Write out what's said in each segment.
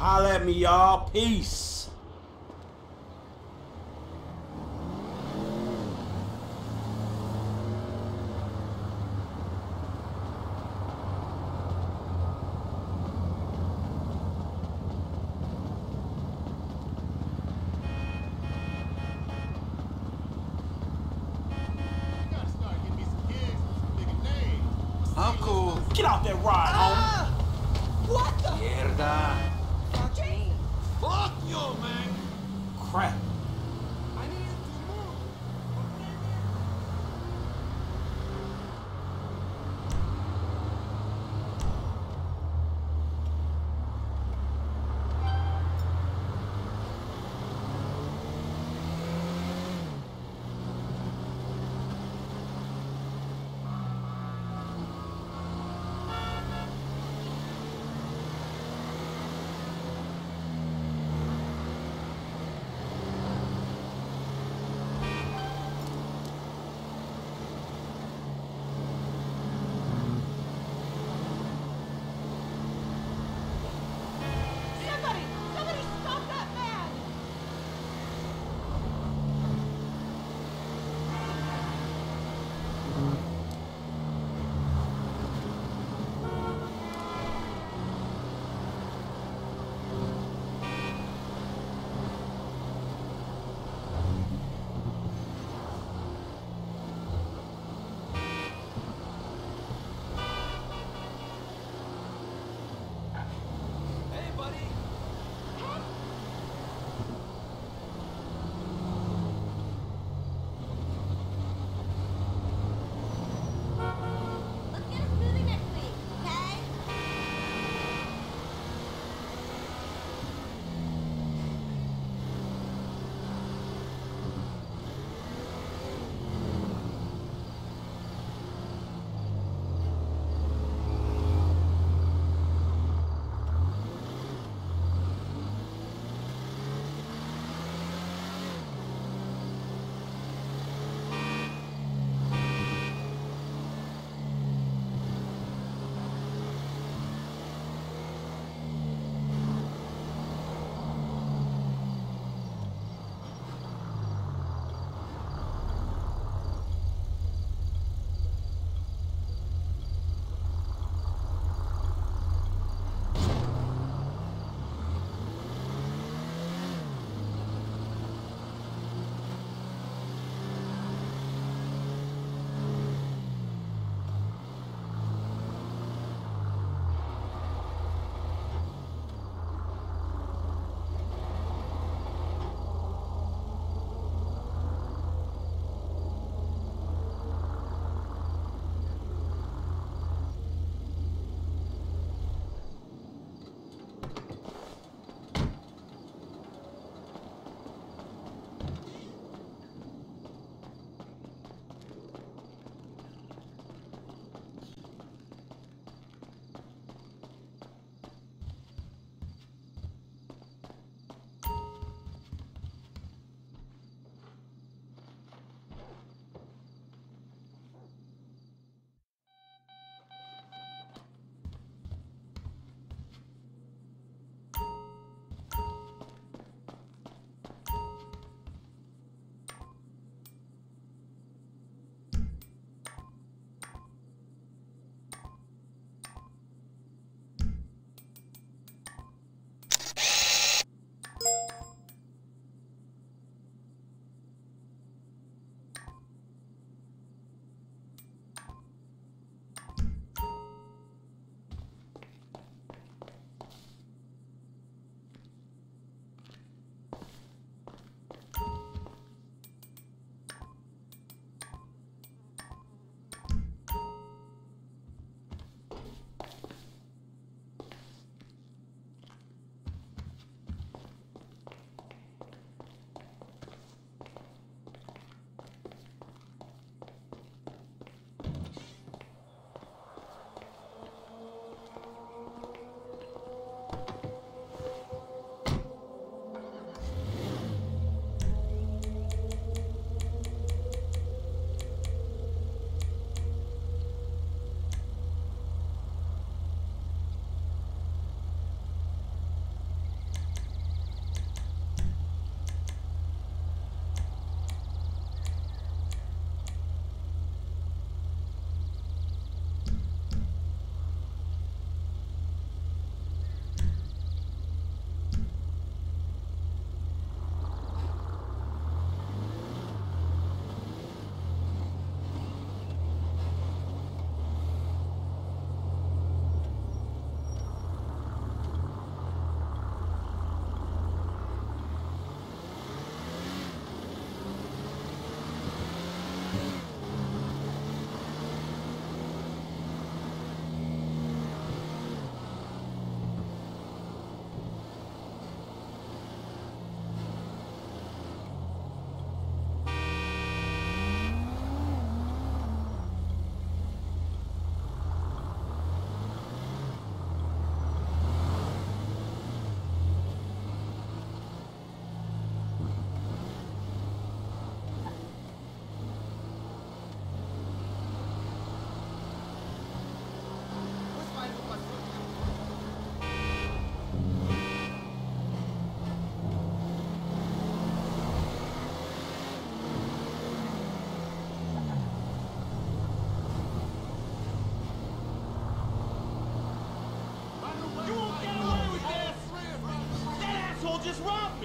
Holler at me, y'all. Peace. Get off that ride, homie. What the? Mierda. Fuck you, man. Crap. I need to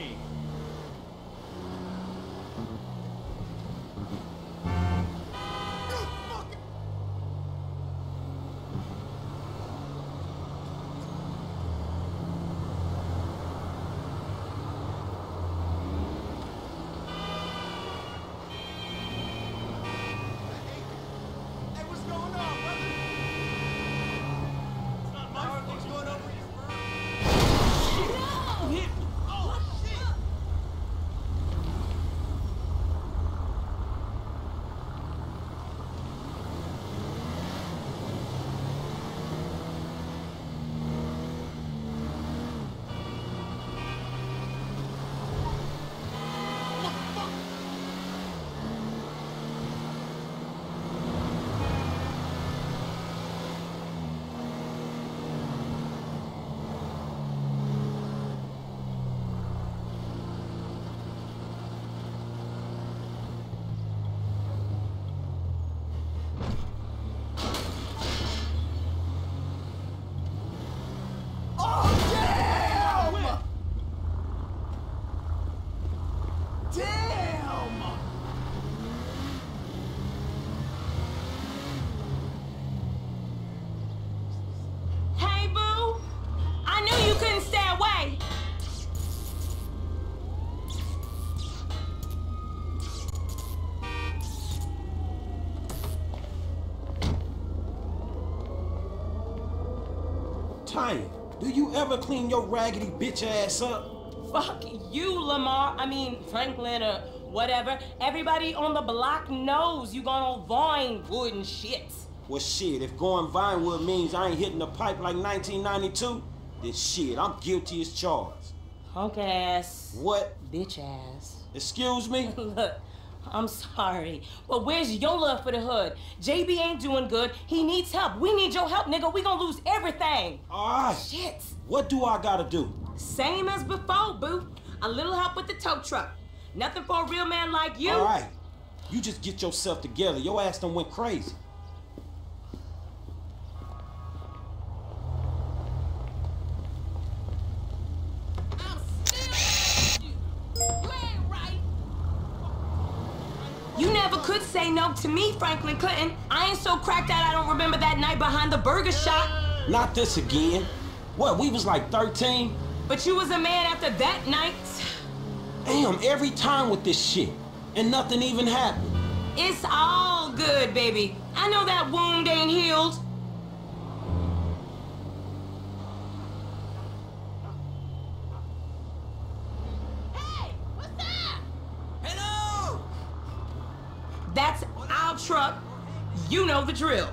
me. Do you ever clean your raggedy bitch ass up? Fuck you, Lamar. I mean, Franklin or whatever. Everybody on the block knows you gone on Vinewood and shit. Well, shit, if going Vinewood means I ain't hitting the pipe like 1992, then shit, I'm guilty as charged. Punk ass. What? Bitch ass. Excuse me? Look. I'm sorry, but where's your love for the hood? JB ain't doing good. He needs help. We need your help, nigga. We gonna lose everything. All right. Shit. What do I gotta do? Same as before, boo. A little help with the tow truck. Nothing for a real man like you. All right. You just get yourself together. Your ass done went crazy. You never could say no to me, Franklin Clinton. I ain't so cracked out I don't remember that night behind the Burger Shot. Not this again. What, we was like 13? But you was a man after that night. Damn, every time with this shit. And nothing even happened. It's all good, baby. I know that wound ain't healed. That's our truck. You know the drill.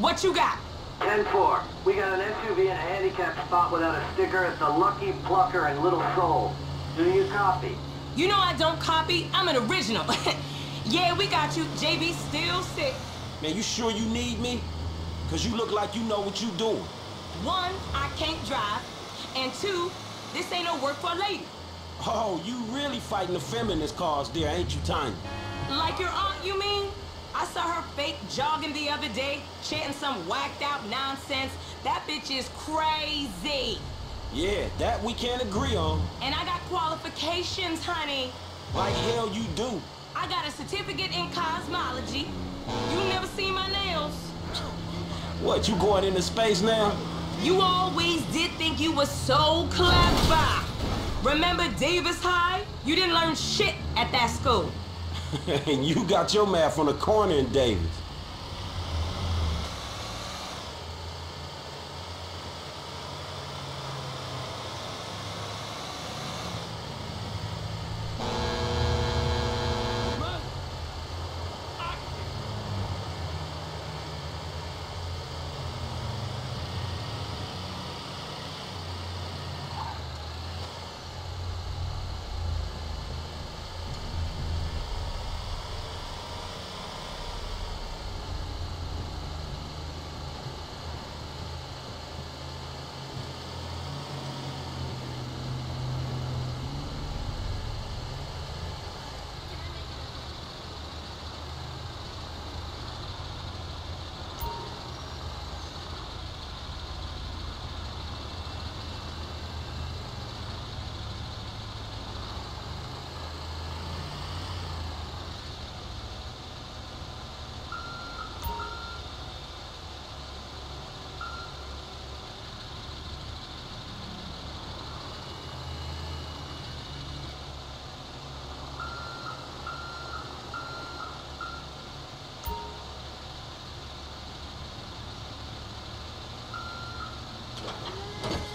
What you got? 10-4. We got an SUV in a handicapped spot without a sticker at the Lucky Plucker in Little Seoul. Do you copy? You know I don't copy. I'm an original. Yeah, we got you. JB still sick. Man, you sure you need me? Because you look like you know what you doing. One, I can't drive. And two, this ain't no work for a lady. Oh, you really fighting the feminist cause there, ain't you, Tiny? Like your aunt, you mean? I saw her fake jogging the other day, chanting some whacked out nonsense. That bitch is crazy. Yeah, that we can't agree on. And I got qualifications, honey. Like hell you do. I got a certificate in cosmology. You never seen my nails. What, you going into space now? You always did think you was so clever. Remember Davis High? You didn't learn shit at that school. And you got your math on the corner in Davis.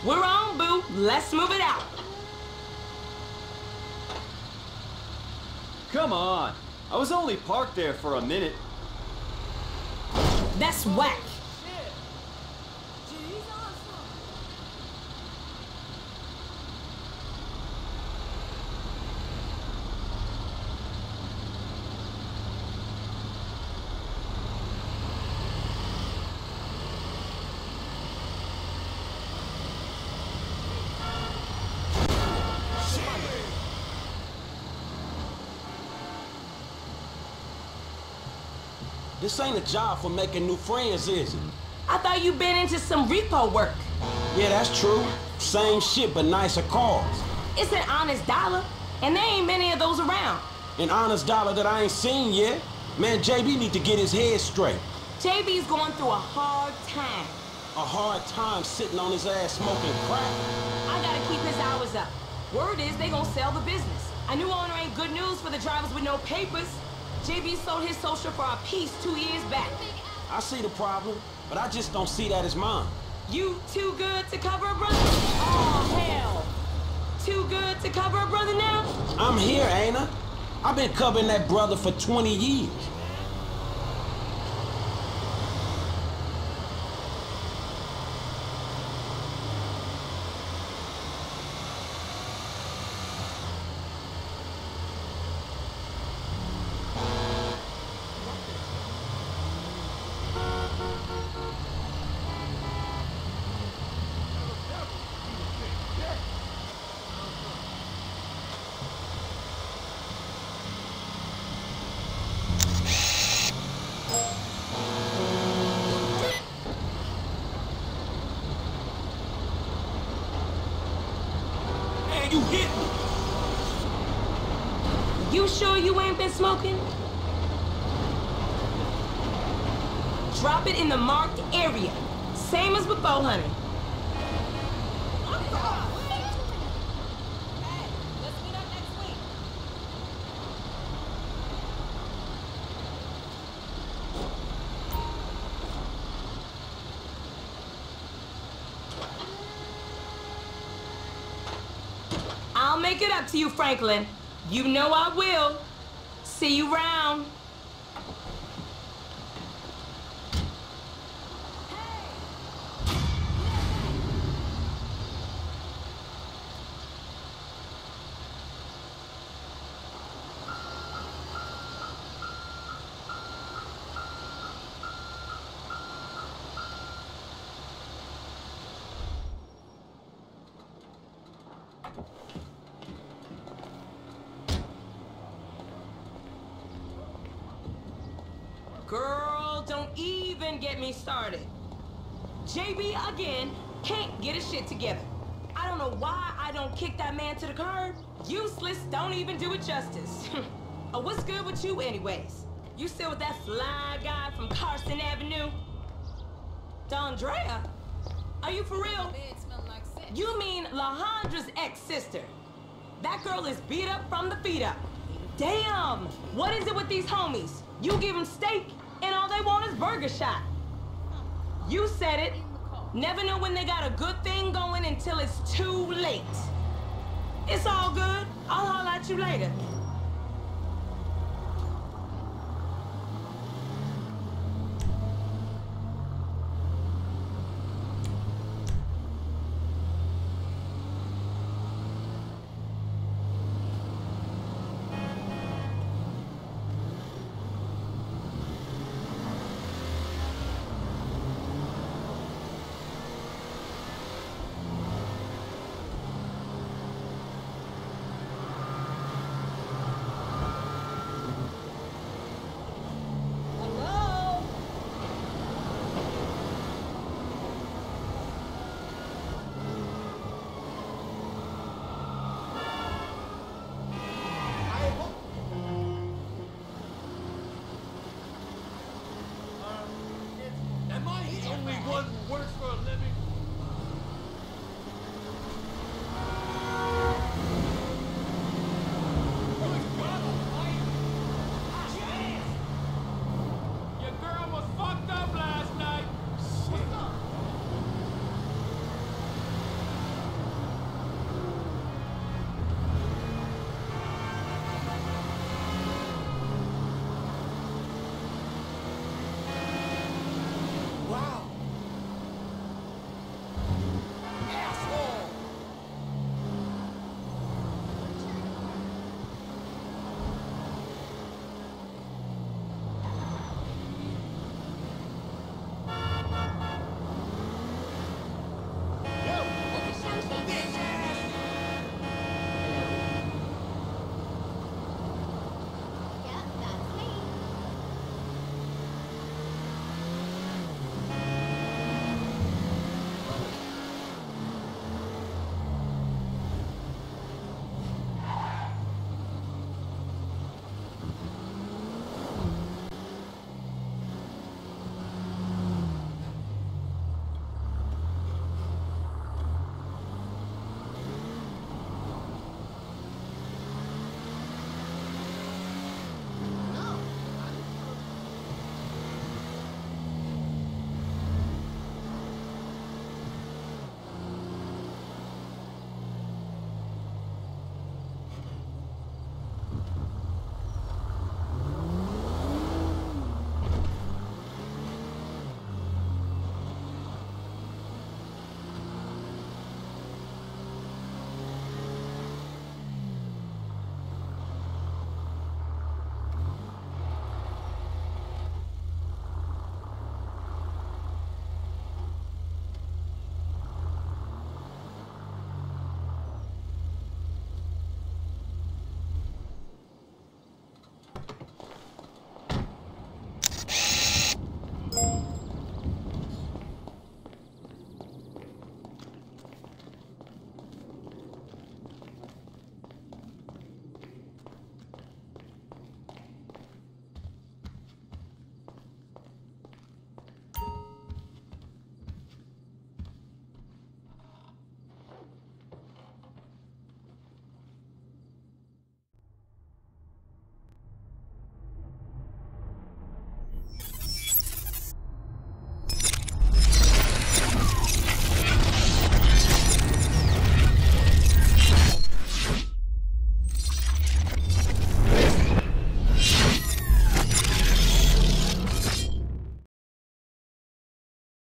We're on, boo. Let's move it out. Come on. I was only parked there for a minute. That's whack. This ain't a job for making new friends, is it? I thought you been into some repo work. Yeah, that's true. Same shit, but nicer cars. It's an honest dollar, and there ain't many of those around. An honest dollar that I ain't seen yet? Man, JB need to get his head straight. JB's going through a hard time. A hard time sitting on his ass smoking crack? I gotta keep his hours up. Word is they gonna sell the business. A new owner ain't good news for the drivers with no papers. JB sold his social for a piece 2 years back. I see the problem, but I just don't see that as mine. You too good to cover a brother? Oh, hell. Too good to cover a brother now? I'm here, ain't I? I've been covering that brother for 20 years. You sure you ain't been smoking? Drop it in the marked area. Same as before, honey. Hey, let's meet up next week. I'll make it up to you, Franklin. You know I will. See you round. Girl, don't even get me started. JB, again, can't get his shit together. I don't know why I don't kick that man to the curb. Useless, don't even do it justice. Oh, what's good with you anyways? You still with that fly guy from Carson Avenue? Dondrea? Are you for real? You mean LaHondra's ex-sister. That girl is beat up from the feet up. Damn, what is it with these homies? You give them steak, and all they want is Burger Shot. You said it. Never know when they got a good thing going until it's too late. It's all good. I'll holler at you later.